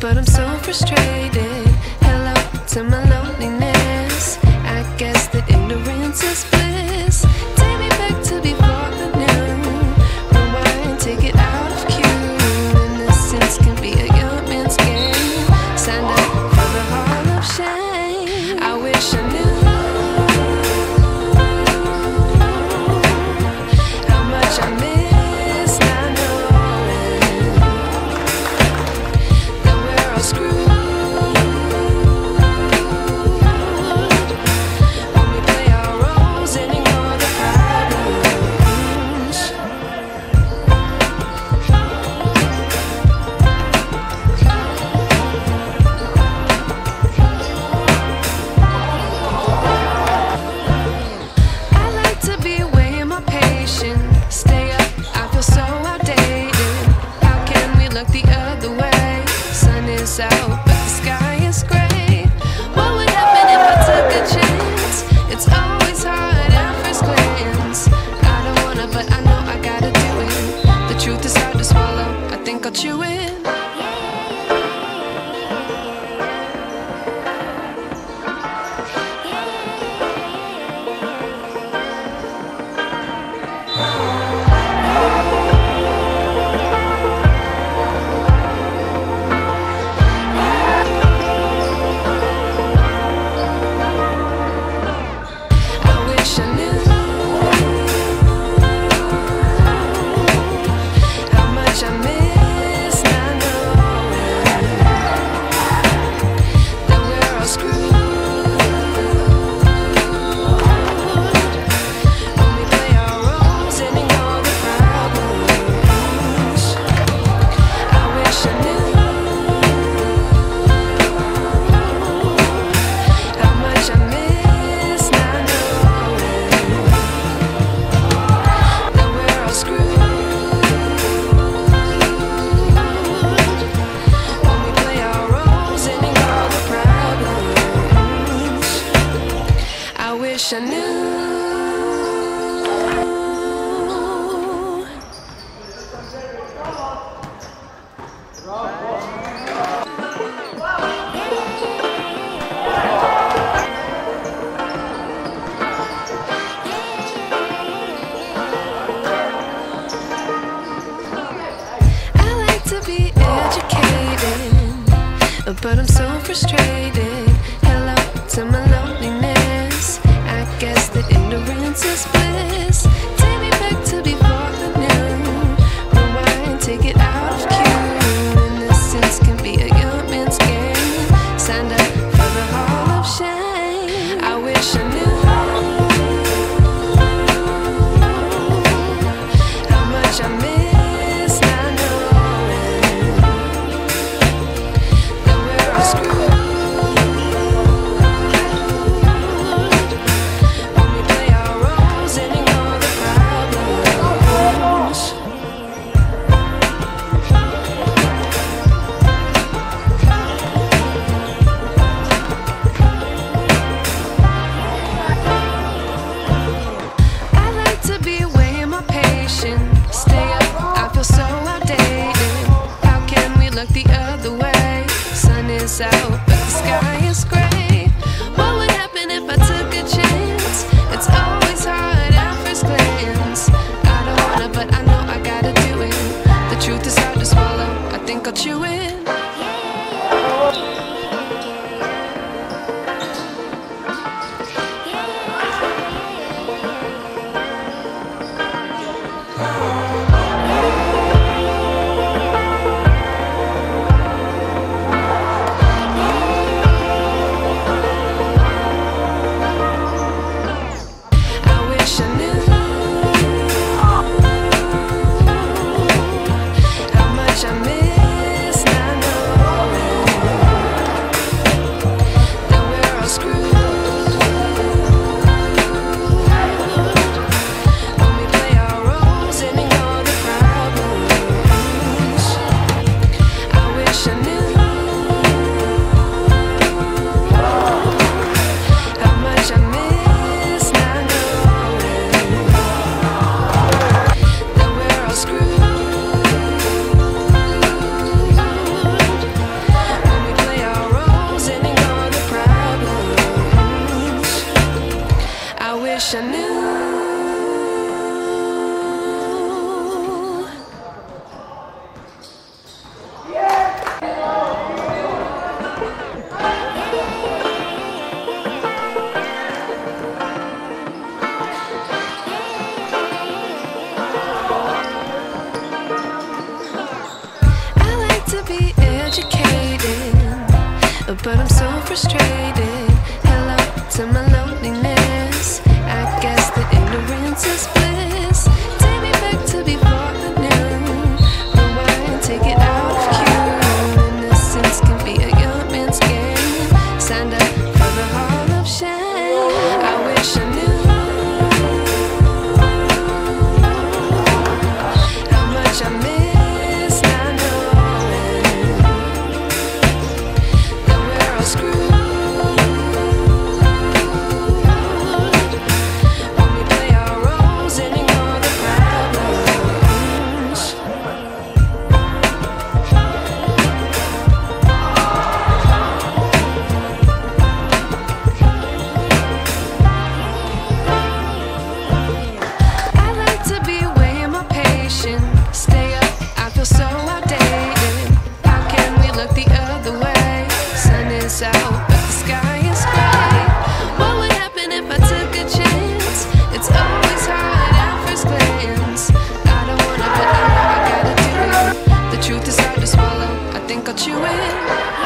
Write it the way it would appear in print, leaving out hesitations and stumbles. but I'm so frustrated. Hello to my loneliness. I guess that ignorance is bliss. Take me back to before the noon. Rewind, take it out of cue. Innocence can be a young man's game. Signed up for the hall of shame. I wish I knew how much I missed. Out, but the sky is gray. What would happen if I took a chance? It's always hard at first glance. I don't wanna, but I know I gotta do it. The truth is hard to swallow, I think I'll chew it. I knew. I like to be educated, but I'm so frustrated. Hello to my loneliness. Guess that ignorance is bliss. Take me back to before the noon. Rewind, take it out of cue. Innocence can be a young man's game. Signed up for the hall of shame. I wish I knew how much I missed. I know that we're all screwed. Stay up, I feel so outdated. How can we look the other way? Sun is out, but the sky is gray. What would happen if I took a chance? It's always hard at first glance. I don't wanna, but I know I gotta do it. The truth is hard to swallow, I think I'll chew it. be educated, but I'm so frustrated. Hello to my loneliness. I guess the ignorance is bliss. Take me back to before the noon. Rewind, take it out of cue. Innocence can be a young man's game. Signed up for the Hall of Shame. I wish I knew how much I missed. Out, but the sky is gray. What would happen if I took a chance? It's always hard at first glance. I don't wanna, but I know I gotta do it. The truth is hard to swallow, I think I'll chew it.